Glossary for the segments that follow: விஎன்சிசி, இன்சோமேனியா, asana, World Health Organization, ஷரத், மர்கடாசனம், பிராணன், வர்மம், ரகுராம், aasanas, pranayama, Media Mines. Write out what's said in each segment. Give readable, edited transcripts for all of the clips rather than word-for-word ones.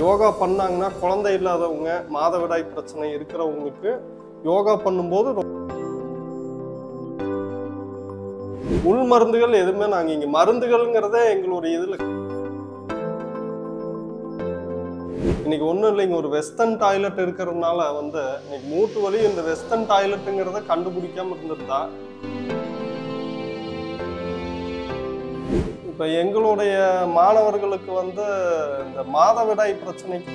யோகா பண்ணாங்கன்னா குழந்தை இல்லாதவங்க, மாதவிடாய் பிரச்சனை இருக்கிறவங்களுக்கு யோகா பண்ணும்போது உள் மருந்துகள் எதுவுமே நாங்கள் இங்கே மருந்துகள்ங்கிறதே எங்களுடைய இதில் இன்னைக்கு ஒன்றும் இல்லைங்க. ஒரு வெஸ்டர்ன் டாய்லெட் இருக்கிறதுனால இன்னைக்கு மூட்டு வலி இந்த வெஸ்டர்ன் டாய்லெட்டுங்கிறத கண்டுபிடிக்காம இருந்திருந்தா, இப்போ எங்களுடைய மாணவர்களுக்கு இந்த மாதவிடாய் பிரச்சனைக்கு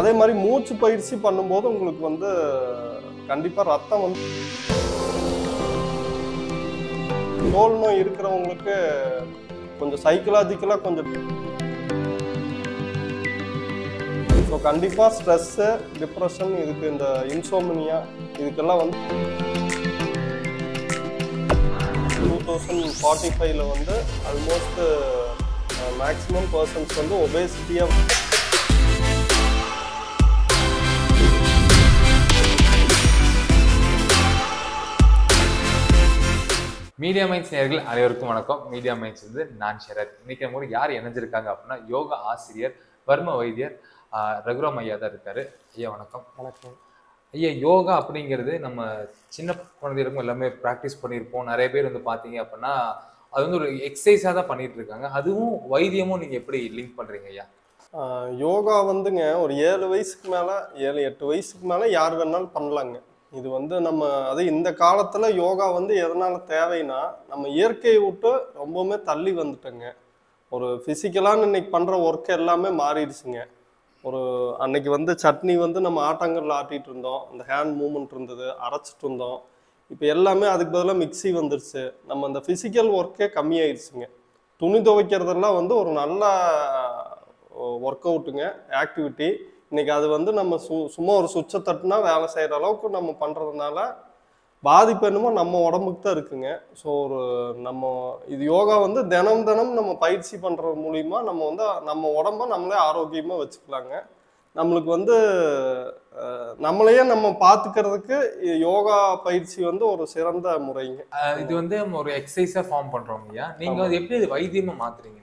அதே மாதிரி மூச்சு பயிற்சி பண்ணும்போது உங்களுக்கு கண்டிப்பாக ரத்தம் தோல் நோய் இருக்கிறவங்களுக்கு கொஞ்சம் சைக்கலாஜிக்கலாக கொஞ்சம் ஸோ கண்டிப்பாக ஸ்ட்ரெஸ்ஸு, டிப்ரெஷன், இதுக்கு இந்த இன்சோமினியா இதுக்கெல்லாம் 2045 ஆல்மோஸ்ட் மேக்ஸிமம் பர்சன்ஸ் ஒபேசிட்டியாக மீடியா மைண்ட்ஸ் நேயர்கள் அனைவருக்கும் வணக்கம். மீடியா மைண்ட்ஸ் நான் ஷரத். இன்னைக்கு நம்ம யார் இணைஞ்சிருக்காங்க அப்படின்னா யோகா ஆசிரியர் வர்ம வைத்தியர் ரகுராம் ஐயா தான் இருக்காரு. ஐயா வணக்கம். வணக்கம் ஐயா. யோகா அப்படிங்கிறது நம்ம சின்ன குழந்தைகளுக்கும் எல்லாமே ப்ராக்டிஸ் பண்ணியிருப்போம். நிறைய பேர் பார்த்தீங்க அப்படின்னா அது ஒரு எக்ஸசைஸாக தான் பண்ணிட்டு இருக்காங்க. அதுவும் வைத்தியமும் நீங்கள் எப்படி லிங்க் பண்ணுறீங்க ஐயா? யோகா ஒரு 7 வயசுக்கு மேலே, 7-8 வயசுக்கு மேலே யார் வேணாலும் பண்ணலாங்க. இது நம்ம அது இந்த காலத்தில் யோகா எதனால் தேவைன்னா, நம்ம இயற்கையை விட்டு ரொம்பவுமே தள்ளி வந்துட்டோங்க. ஒரு ஃபிசிக்கலான இன்னைக்கு பண்ணுற ஒர்க் எல்லாமே மாறிடுச்சுங்க. ஒரு அன்னைக்கு சட்னி நம்ம ஆட்டாங்கல்ல ஆட்டிகிட்டு இருந்தோம், அந்த ஹேண்ட் மூமெண்ட் இருந்தது, அரைச்சிட்டு இருந்தோம். இப்போ எல்லாமே அதுக்கு பதிலாக மிக்சி வந்துடுச்சு. நம்ம அந்த ஃபிசிக்கல் ஒர்க்கே கம்மியாயிடுச்சுங்க. துணி துவைக்கிறதெல்லாம் ஒரு நல்ல ஒர்க் அவுட்டுங்க, ஆக்டிவிட்டி. இன்றைக்கி அது நம்ம சும்மா ஒரு சுவிட்சை தட்டுனா வேலை செய்கிற அளவுக்கு நம்ம பண்ணுறதுனால பாதிப்பு என்னமோ நம்ம உடம்புக்கு தான் இருக்குங்க. ஸோ ஒரு நம்ம இது யோகா தினம் தினம் நம்ம பயிற்சி பண்ணுறது மூலிமா நம்ம நம்ம உடம்பை நம்மளே ஆரோக்கியமாக வச்சுக்கலாங்க. நம்மளுக்கு நம்மளையே நம்ம பார்த்துக்கிறதுக்கு யோகா பயிற்சி ஒரு சிறந்த முறைங்க. இது நம்ம ஒரு எக்ஸசைஸாக ஃபார்ம் பண்ணுறோம்யா. நீங்கள் எப்படி இது வைத்தியமாக மாற்றுறீங்க?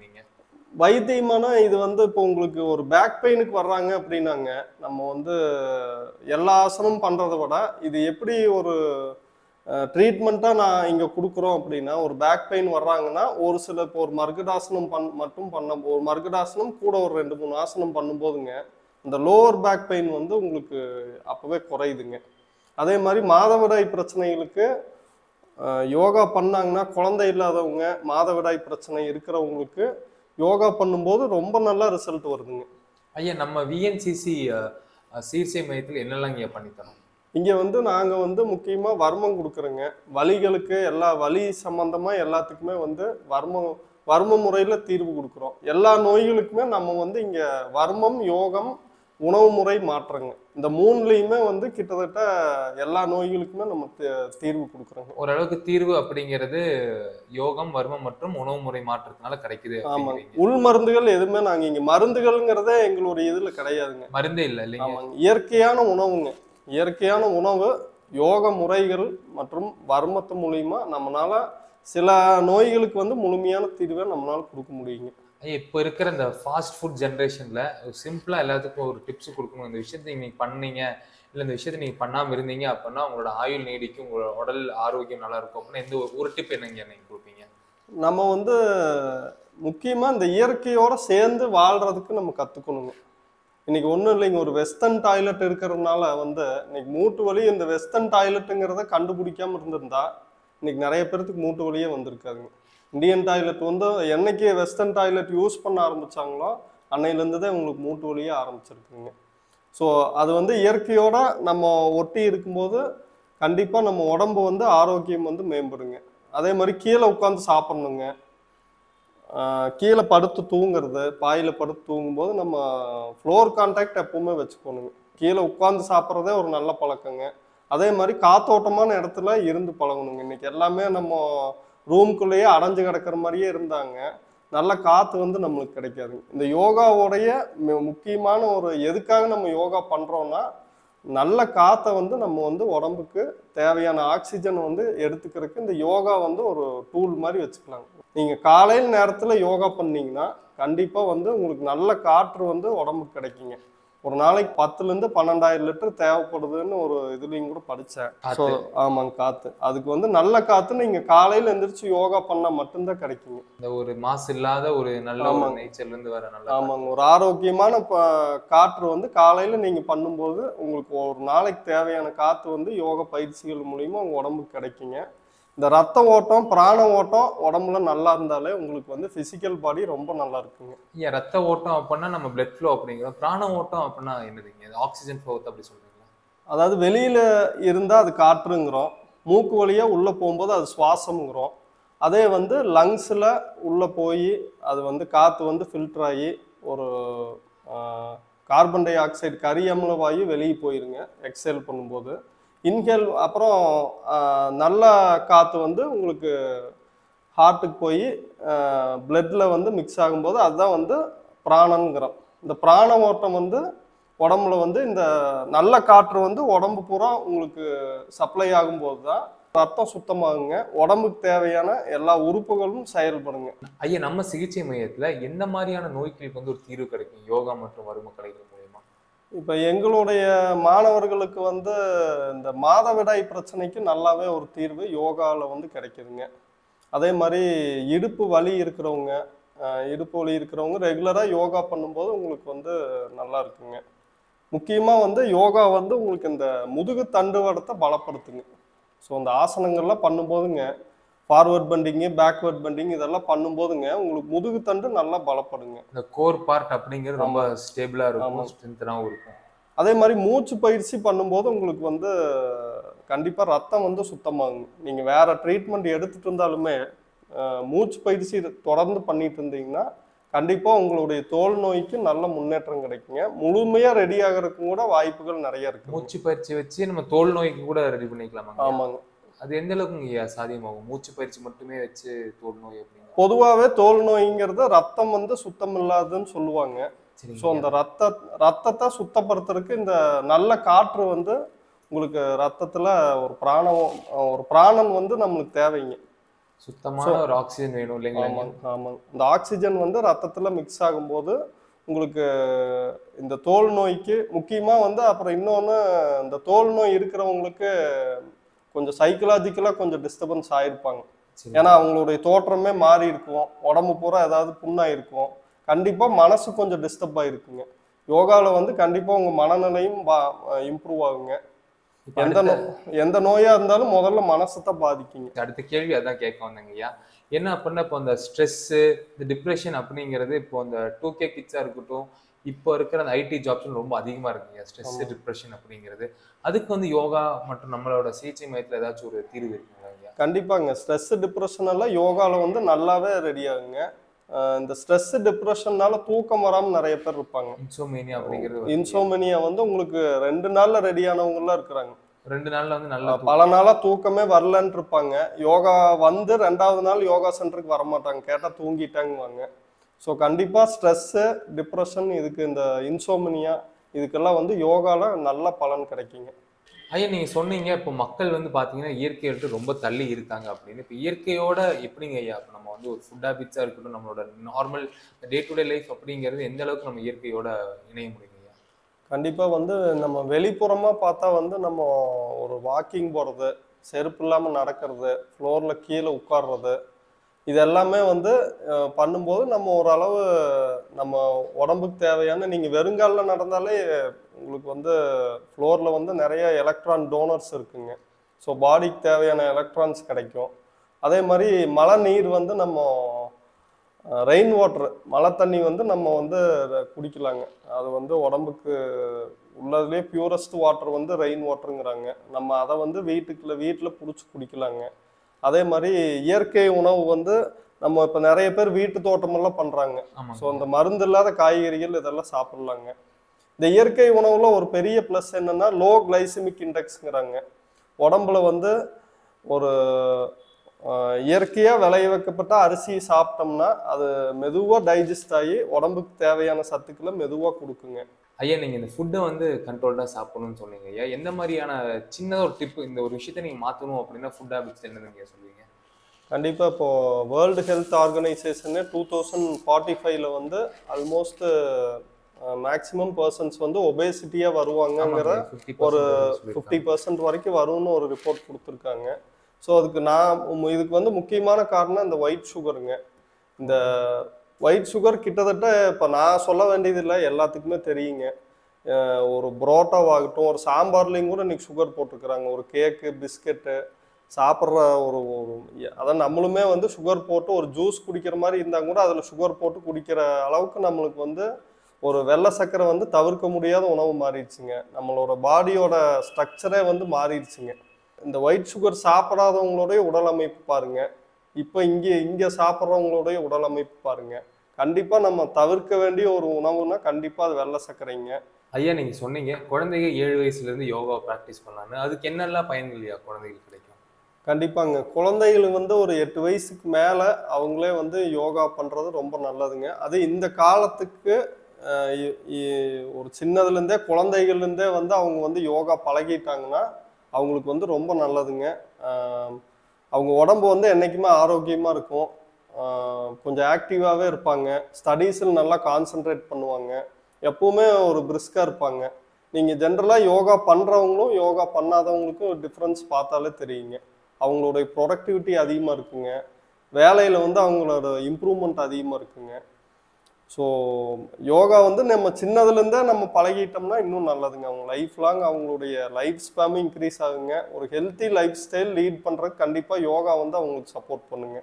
வைத்தியமானா இது இப்போ உங்களுக்கு ஒரு பேக் பெயினுக்கு வர்றாங்க அப்படின்னாங்க, நம்ம எல்லா ஆசனமும் பண்ணுறதை விட இது எப்படி ஒரு ட்ரீட்மெண்ட்டாக நான் இங்கே கொடுக்குறோம் அப்படின்னா, ஒரு பேக் பெயின் வர்றாங்கன்னா ஒரு சில இப்போ ஒரு மர்கடாசனம் ஒரு மர்கடாசனம் கூட ஒரு 2-3 ஆசனம் பண்ணும்போதுங்க இந்த லோவர் பேக் பெயின் உங்களுக்கு அப்போவே குறையுதுங்க. அதே மாதிரி மாதவிடாய் பிரச்சனைகளுக்கு யோகா பண்ணாங்கன்னா, குழந்தை இல்லாதவங்க, மாதவிடாய் பிரச்சனை இருக்கிறவங்களுக்கு யோகா பண்ணும்போது ரொம்ப நல்ல ரிசல்ட் வருதுங்க. ஐயா, நம்ம விஎன்சிசி சிகிச்சை மையத்தில் என்னெல்லாம் இங்கே பண்ணித்தரோம்? இங்கே நாங்கள் முக்கியமாக வர்மம் கொடுக்குறோங்க. வலிகளுக்கு எல்லா வலி சம்மந்தமாக எல்லாத்துக்குமே வர்ம முறையில் தீர்வு கொடுக்குறோம். எல்லா நோய்களுக்குமே நம்ம இங்கே வர்மம், யோகம், உணவு முறை மாற்றங்க. இந்த 3லையுமே கிட்டத்தட்ட எல்லா நோய்களுக்குமே நம்ம தீர்வு கொடுக்குறோங்க. ஓரளவுக்கு தீர்வு அப்படிங்கிறது யோகம், வர்மம் மற்றும் உணவு முறை மாற்றத்தினால கிடைக்குது. ஆமாங்க, உள் மருந்துகள் எதுவுமே நாங்கள் இங்கே மருந்துகள்ங்கிறதே எங்களுடைய இதில் கிடையாதுங்க. மருந்தே இல்லை இல்லைங்க. ஆமாங்க, இயற்கையான உணவுங்க. இயற்கையான உணவு, யோக முறைகள் மற்றும் வர்மத்து மூலிமா நம்மளால சில நோய்களுக்கு முழுமையான தீர்வை நம்மளால் கொடுக்க முடியுங்க. இப்போ இருக்கிற இந்த ஃபாஸ்ட் ஃபுட் ஜென்ரேஷனில் சிம்பிளாக எல்லாத்துக்கும் ஒரு டிப்ஸ் கொடுக்கணும். இந்த விஷயத்தை நீங்கள் பண்ணீங்க இல்லை இந்த விஷயத்தை நீங்கள் பண்ணாமல் இருந்தீங்க அப்படின்னா உங்களோட ஆயுள் நீடிக்கும், உங்களோட உடல் ஆரோக்கியம் நல்லாயிருக்கும் அப்படின்னா எந்த ஒரு டிப் என்னங்க நீங்கள் கொடுப்பீங்க? நம்ம முக்கியமாக இந்த இயற்கையோடு சேர்ந்து வாழ்கிறதுக்கு நம்ம கற்றுக்கணுங்க. இன்றைக்கி ஒன்றும் இல்லைங்க, ஒரு வெஸ்டர்ன் டாய்லெட் இருக்கிறதுனால இன்னைக்கு மூட்டு வலி இந்த வெஸ்டர்ன் டாய்லெட்டுங்கிறத கண்டுபிடிக்காமல் இருந்திருந்தா இன்றைக்கி நிறைய பேர்த்துக்கு மூட்டு வலியே வந்திருக்காதுங்க. இந்தியன் டாய்லெட் என்னைக்கு வெஸ்டர்ன் டாய்லெட் யூஸ் பண்ண ஆரம்பித்தாங்களோ அன்னையிலேருந்து தான் உங்களுக்கு மூட்டு வலியே ஆரம்பிச்சிருக்குங்க. ஸோ அது இயற்கையோடு நம்ம ஒட்டி இருக்கும்போது கண்டிப்பாக நம்ம உடம்பு ஆரோக்கியம் மேம்படுங்க. அதே மாதிரி கீழே உட்காந்து சாப்பிட்ணுங்க. கீழே படுத்து தூங்குறது, பாயில் படுத்து தூங்கும்போது நம்ம ஃப்ளோர் கான்டாக்ட் எப்போவுமே வச்சுக்கணுங்க. கீழே உட்காந்து சாப்பிட்றதே ஒரு நல்ல பழக்கங்க. அதே மாதிரி காத்தோட்டமான இடத்துல இருந்து பழகணுங்க. இன்றைக்கி எல்லாமே நம்ம ரூம்குள்ளேயே அடைஞ்சு கிடக்கிற மாதிரியே இருந்தாங்க, நல்ல காற்று நம்மளுக்கு கிடைக்காது. இந்த யோகாவோடைய முக்கியமான ஒரு எதுக்காக நம்ம யோகா பண்ணுறோன்னா, நல்ல காற்றை நம்ம உடம்புக்கு தேவையான ஆக்சிஜன் எடுத்துக்கிறதுக்கு இந்த யோகா ஒரு டூல் மாதிரி வச்சுக்கலாங்க. நீங்கள் காலையில் நேரத்தில் யோகா பண்ணிங்கன்னா கண்டிப்பா வந்து உங்களுக்கு நல்ல காற்று வந்து உடம்புக்கு கிடைக்குங்க. ஒரு நாளைக்கு 10,000 to 12,000 லிட்டர் தேவைப்படுதுன்னு ஒரு இதுலயும் கூட படிச்சேன். ஆமாங்க காத்து. அதுக்கு வந்து நல்ல காத்து நீங்க காலையில எந்திரிச்சு யோகா பண்ணா மட்டும்தான் கிடைக்குங்க. இந்த ஒரு மாசு இல்லாத ஒரு நல்ல நேச்சர்ல இருந்து வர நல்ல. ஆமாங்க ஒரு ஆரோக்கியமான காற்று வந்து காலையில நீங்க பண்ணும்போது உங்களுக்கு ஒரு நாளைக்கு தேவையான காத்து வந்து யோக பயிற்சிகள் மூலியமா உங்க உடம்புக்கு கிடைக்குங்க. இந்த ரத்த ஓட்டம் பிராண ஓட்டம் உடம்புல நல்லா இருந்தாலே உங்களுக்கு வந்து பிசிக்கல் பாடி ரொம்ப நல்லா இருக்குங்க. ஐயா ரத்த ஓட்டம் அப்படின்னா நம்ம பிளட் ஃப்ளோ அப்படிங்கிறோம், பிராண ஓட்டம் அப்படின்னா என்னதுங்க? ஆக்சிஜன் ஃப்ளோ அப்படி சொல்றீங்களா? அதாவது வெளியில இருந்தால் அது காற்றுங்கிறோம், மூக்கு வழியா உள்ள போகும்போது அது சுவாசம்ங்கிறோம். அதே வந்து லங்ஸில் உள்ள போய் அது வந்து காற்று வந்து ஃபில்டர் ஆகி ஒரு கார்பன் டை ஆக்சைடு கரியமில வாயு வெளியே போயிருங்க எக்ஸேல் பண்ணும்போது. இன்ஹேல் அப்புறம் நல்ல காற்று வந்து உங்களுக்கு ஹார்ட்டுக்கு போய் பிளட்டில் வந்து மிக்ஸ் ஆகும்போது அதுதான் வந்து பிராணங்கிறோம். இந்த பிராண ஓட்டம் வந்து உடம்புல வந்து இந்த நல்ல காற்று வந்து உடம்பு பூரா உங்களுக்கு சப்ளை ஆகும்போது தான் ரத்தம் சுத்தமாகுங்க, உடம்புக்கு தேவையான எல்லா உறுப்புகளும் செயல்படுங்க. ஐயா நம்ம சிகிச்சை மையத்தில் என்ன மாதிரியான நோய்களுக்கு வந்து ஒரு தீர்வு கிடைக்கும் யோகா மற்றும் வரும கலைகள்? இப்போ எங்களுடைய மாணவர்களுக்கு வந்து இந்த மாதவிடாய் பிரச்சனைக்கு நல்லாவே ஒரு தீர்வு யோகாவில் வந்து கிடைக்குதுங்க. அதே மாதிரி இடுப்பு வலி இருக்கிறவங்க ரெகுலராக யோகா பண்ணும்போது உங்களுக்கு வந்து நல்லா இருக்குங்க. முக்கியமாக வந்து யோகா வந்து உங்களுக்கு இந்த முதுகு தண்டுவடத்தை பலப்படுத்துங்க. ஸோ அந்த ஆசனங்கள்லாம் பண்ணும்போதுங்க ஃபார்வர்ட் பண்டிங்கு பேக்வர்ட் பண்டிங் இதெல்லாம் பண்ணும்போதுங்க உங்களுக்கு முதுகு தண்டு நல்லா பலப்படுங்க. இந்த கோர் பார்ட் அப்படிங்கிறது ரொம்ப ஸ்டேபிளாக இருக்கும், ஸ்ட்ரென்த்தாகவும் இருக்கும். அதே மாதிரி மூச்சு பயிற்சி பண்ணும்போது உங்களுக்கு வந்து கண்டிப்பாக ரத்தம் வந்து சுத்தமாகுங்க. நீங்கள் வேறு ட்ரீட்மெண்ட் எடுத்துகிட்டு இருந்தாலுமே மூச்சு பயிற்சி தொடர்ந்து பண்ணிட்டு இருந்தீங்கன்னா கண்டிப்பாக உங்களுடைய தோல் நோய்க்கு நல்ல முன்னேற்றம் கிடைக்குங்க. முழுமையாக ரெடி ஆகிறதுக்கும் கூட வாய்ப்புகள் நிறையா இருக்குது. மூச்சு பயிற்சி வச்சு நம்ம தோல் நோய்க்கு கூட ரெடி பண்ணிக்கலாமா? ஆமாங்க. அது எந்த அளவுக்கு சாத்தியமாகும் மூச்சு பயிற்சி மட்டுமே வச்சு தோல் நோய்? அப்படின்னு பொதுவாகவே தோல் நோய்ங்கிறது ரத்தம் வந்து சுத்தம் இல்லாதுன்னு சொல்லுவாங்க. ஸோ அந்த ரத்தத்தை சுத்தப்படுத்துறதுக்கு இந்த நல்ல காற்று வந்து உங்களுக்கு ரத்தத்தில் ஒரு பிராணன் வந்து நம்மளுக்கு தேவைங்க. சுத்தமான ஒரு ஆக்சிஜன் வேணும் இல்லைங்களா? ஆமாங்க ஆமாங்க. இந்த ஆக்சிஜன் வந்து ரத்தத்தில் மிக்ஸ் ஆகும்போது உங்களுக்கு இந்த தோல் நோய்க்கு முக்கியமாக வந்து அப்புறம் இன்னொன்று இந்த தோல் நோய் இருக்கிறவங்களுக்கு கொஞ்சம் சைக்கலாஜிக்கலாக கொஞ்சம் டிஸ்டர்பன்ஸ் ஆகிருப்பாங்க. ஏன்னா அவங்களுடைய தோற்றமே மாறி இருக்கும், உடம்பு பூரா ஏதாவது புண்ணாயிருக்கும், கண்டிப்பாக மனசு கொஞ்சம் டிஸ்டர்ப் ஆகிருக்குங்க. யோகாவில் வந்து கண்டிப்பாக உங்கள் மனநிலையும் இம்ப்ரூவ் ஆகுங்க. எந்த நோயாக இருந்தாலும் முதல்ல மனசை தான் பாதிக்குங்க. அடுத்த கேள்வி அதான் கேட்க வந்தேங்கய்யா, என்ன அப்படின்னா இப்போ அந்த ஸ்ட்ரெஸ்ஸு இந்த டிப்ரெஷன் அப்படிங்கிறது இப்போ அந்த 2K கிட்ஸாக இருக்கட்டும், இப்போ இருக்கிற அந்த ஐடி ஜாப்ஸ்னு ரொம்ப அதிகமாக இருக்குங்க. ஸ்ட்ரெஸ் டிப்ரெஷன் அப்படிங்கிறது அதுக்கு வந்து யோகா மற்றும் நம்மளோட சிகிச்சை மையத்தில் ஏதாச்சும் ஒரு தீர்வு இருக்குங்களா? கண்டிப்பாங்க. ஸ்ட்ரெஸ் டிப்ரெஷன் எல்லாம் யோகாவில் வந்து நல்லாவே ரெடி ஆகுங்க. இந்த ஸ்ட்ரெஸ் டிப்ரெஷன்னால தூக்கம் வராமல் நிறைய பேர் இருப்பாங்க. இன்சோமேனியா அப்படிங்கிறது இன்சோமேனியா வந்து உங்களுக்கு 2 நாளில் ரெடியானவங்களாம் இருக்கிறாங்க. 2 நாளில் வந்து நல்லா பல நாளாக தூக்கமே வரலன் இருப்பாங்க. யோகா வந்து 2வது நாள் யோகா சென்டருக்கு வரமாட்டாங்க, கேட்டால் தூங்கிட்டாங்குவாங்க. ஸோ கண்டிப்பாக ஸ்ட்ரெஸ்ஸு டிப்ரெஷன் இதுக்கு இந்த இன்சோமனியா இதுக்கெல்லாம் வந்து யோகாவில் நல்ல பலன் கிடைக்குங்க. ஐயா நீங்கள் சொன்னீங்க இப்போ மக்கள் வந்து பார்த்தீங்கன்னா இயற்கையோட ரொம்ப தள்ளி இருக்காங்க அப்படின்னு. இப்போ இயற்கையோட எப்படிங்க ஐயா இப்போ நம்ம வந்து ஒரு ஃபுட் ஹேபிட்ஸாக இருக்கட்டும், நம்மளோட normal day to day life அப்படிங்கிறது எந்த அளவுக்கு நம்ம இயற்கையோட இணைய முடியுங்க? கண்டிப்பாக வந்து நம்ம வெளிப்புறமாக பார்த்தா வந்து நம்ம ஒரு வாக்கிங் போகிறது, செருப்பு இல்லாமல் நடக்கிறது, ஃப்ளோரில் கீழே உட்கார்றது, இது எல்லாமே வந்து பண்ணும்போது நம்ம ஓரளவு நம்ம உடம்புக்கு தேவையான நீங்கள் வெறுங்காலில் நடந்தாலே உங்களுக்கு வந்து ஃப்ளோரில் வந்து நிறைய எலக்ட்ரான் டோனர்ஸ் இருக்குங்க. ஸோ பாடிக்கு தேவையான எலக்ட்ரான்ஸ் கிடைக்கும். அதே மாதிரி மழை நீர் வந்து நம்ம ரெயின் வாட்டர் மழை தண்ணி வந்து நம்ம வந்து குடிக்கலாங்க. அது வந்து உடம்புக்கு உள்ளதுலேயே பியூரஸ்ட் வாட்டர் வந்து ரெயின் வாட்டருங்கிறாங்க. நம்ம அதை வந்து வீட்டில் பிடிச்சி குடிக்கலாங்க. அதே மாதிரி இயற்கை உணவு வந்து நம்ம இப்போ நிறைய பேர் வீட்டு தோட்டமெல்லாம் பண்ணுறாங்க. ஸோ அந்த மருந்து இல்லாத காய்கறிகள் இதெல்லாம் சாப்பிட்லாங்க. இந்த இயற்கை உணவில் ஒரு பெரிய ப்ளஸ் என்னென்னா லோ கிளைசிமிக் இண்டெக்ஸுங்கிறாங்க. உடம்புல வந்து ஒரு இயற்கையாக விளைய வைக்கப்பட்ட அரிசி சாப்பிட்டோம்னா அது மெதுவாக டைஜஸ்ட் ஆகி உடம்புக்கு தேவையான சத்துக்களை மெதுவாக கொடுக்குங்க. ஐயா நீங்கள் இந்த ஃபுட்டை வந்து கண்ட்ரோல்டாக சாப்பிடணும்னு சொன்னீங்க. ஐயா எந்த மாதிரியான சின்னதாக ஒரு டிப்பு இந்த ஒரு விஷயத்தை நீங்கள் மாற்றணும் அப்படின்னா ஃபுட் ஹேபிட்ஸ் என்னதுங்க சொல்லுவீங்க? And if World Health Organization 2045 almost maximum persons வந்து obesity வருவாங்கங்கற ஒரு 50% வரைக்கும் வரும்னு ஒரு report கொடுத்திருக்காங்க. So அதுக்கு நான் இதுக்கு வந்து முக்கியமான காரணம் இந்த white sugarங்க. இந்த white sugar கிட்டத்தட்ட இப்ப நான் சொல்ல வேண்டியது இல்ல எல்லாத்துக்குமே தெரியுங்க. ஒரு புரோட்டா ஆகட்டும் ஒரு சாம்பார்லயும் கூட நீங்க சுகர் போட்டுக்கறாங்க. ஒரு கேக், பிஸ்கட் சாப்பிற ஒரு அத நம்மளுமே வந்து சுகர் போட்டு ஒரு ஜூஸ் குடிக்கிற மாதிரி இருந்தா கூட அதுல சுகர் போட்டு குடிக்கிற அளவுக்கு நமக்கு வந்து ஒரு வெள்ள சக்கரை வந்து தவிர்க்க முடியாத உணவு மாறிடுச்சுங்க. நம்மளோட பாடியோட ஸ்ட்ரக்சரே வந்து மாறிடுச்சுங்க. இந்த ஒயிட் சுகர் சாப்பிடாதவங்களோட உடல் அமைப்பு பாருங்க. இப்போ இங்க சாப்பிடுறவங்களோட உடல் அமைப்பு பாருங்க. கண்டிப்பா நம்ம தவிர்க்க வேண்டிய ஒரு உணவுனா கண்டிப்பா அது வெள்ள சக்கரைங்க. ஐயா நீங்க சொன்னீங்க குழந்தைங்க 7 வயசுல இருந்து யோகா பிராக்டிஸ் பண்ணலான்னு, அதுக்கு என்னெல்லாம் பயன்களையா குழந்தைகளுக்கு கிடைக்கும்? கண்டிப்பாங்க குழந்தைகளுக்கு வந்து ஒரு 8 வயசுக்கு மேல அவங்களே வந்து யோகா பண்றது ரொம்ப நல்லதுங்க. அது இந்த காலத்துக்கு ஒரு சின்னதுலேருந்தே குழந்தைகள்லேருந்தே வந்து அவங்க வந்து யோகா பழகிட்டாங்கன்னா அவங்களுக்கு வந்து ரொம்ப நல்லதுங்க. அவங்க உடம்பு வந்து என்றைக்குமே ஆரோக்கியமாக இருக்கும், கொஞ்சம் ஆக்டிவாகவே இருப்பாங்க, ஸ்டடீஸில் நல்லா கான்சன்ட்ரேட் பண்ணுவாங்க, எப்போவுமே ஒரு பிரிஸ்காக இருப்பாங்க. நீங்கள் ஜென்ரலாக யோகா பண்ணுறவங்களும் யோகா பண்ணாதவங்களுக்கும் டிஃப்ரென்ஸ் பார்த்தாலே தெரியுங்க. அவங்களுடைய ப்ரொடக்டிவிட்டி அதிகமாக இருக்குங்க, வேலையில் வந்து அவங்களோட இம்ப்ரூவ்மெண்ட் அதிகமாக இருக்குங்க. ஸோ யோகா வந்து நம்ம சின்னதுலேருந்தே நம்ம பழகிட்டோம்னா இன்னும் நல்லதுங்க. அவங்க லைஃப் லாங் அவங்களுடைய லைஃப் ஸ்பேம் இன்க்ரீஸ் ஆகுங்க. ஒரு ஹெல்த்தி லைஃப் ஸ்டைல் லீட் பண்ணுறதுக்கு கண்டிப்பாக யோகா வந்து அவங்களுக்கு சப்போர்ட் பண்ணுங்க.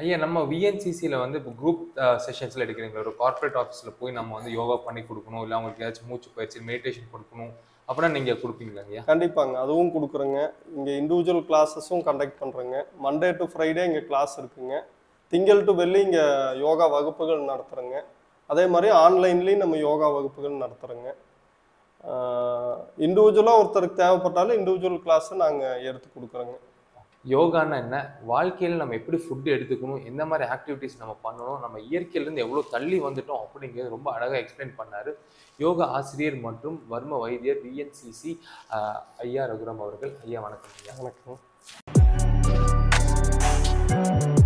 ஐயா நம்ம விஎன்சிசியில் வந்து இப்போ குரூப் செஷன்ஸில் எடுக்கிறீங்களா? ஒரு கார்பரேட் ஆஃபீஸில் போய் நம்ம வந்து யோகா பண்ணி கொடுக்கணும், இல்லை அவங்களுக்கு ஏதாச்சும் மூச்சு பயிற்சி மெடிடேஷன் கொடுக்கணும் அப்படின்னா நீங்கள் கொடுப்பீங்களா ஐயா? கண்டிப்பாங்க அதுவும் கொடுக்குறோங்க. இங்கே இண்டிவிஜுவல் கிளாஸஸும் கண்டக்ட் பண்ணுறோங்க. மண்டே டு ஃப்ரைடே இங்கே கிளாஸ் இருக்குங்க. திங்கள் டு வெள்ளி இங்கே யோகா வகுப்புகள் நடத்துகிறோங்க. அதே மாதிரி ஆன்லைன்லேயும் நம்ம யோகா வகுப்புகள் நடத்துகிறோங்க. இண்டிவிஜுவலாக ஒருத்தருக்கு தேவைப்பட்டாலும் இண்டிவிஜுவல் கிளாஸை நாங்கள் எடுத்து கொடுக்குறோங்க. யோகான்னா என்ன, வாழ்க்கையில் நம்ம எப்படி ஃபுட்டு எடுத்துக்கணும், எந்த மாதிரி ஆக்டிவிட்டிஸ் நம்ம பண்ணணும், நம்ம இயற்கையிலேருந்து எவ்வளோ தள்ளி வந்துட்டோம் அப்படிங்கிறது ரொம்ப அழகாக எக்ஸ்பிளைன் பண்ணார் யோகா ஆசிரியர் மற்றும் வர்ம வைத்தியர் விஎன்சிசி ஐயா ரகுராம் அவர்கள். ஐயா வணக்கம். ஐயா வணக்கம்.